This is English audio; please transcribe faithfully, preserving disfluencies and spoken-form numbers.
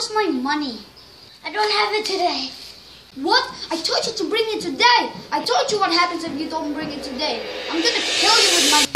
Where's my money? I don't have it today. What? I told you to bring it today. I told you what happens if you don't bring it today. I'm gonna kill you with my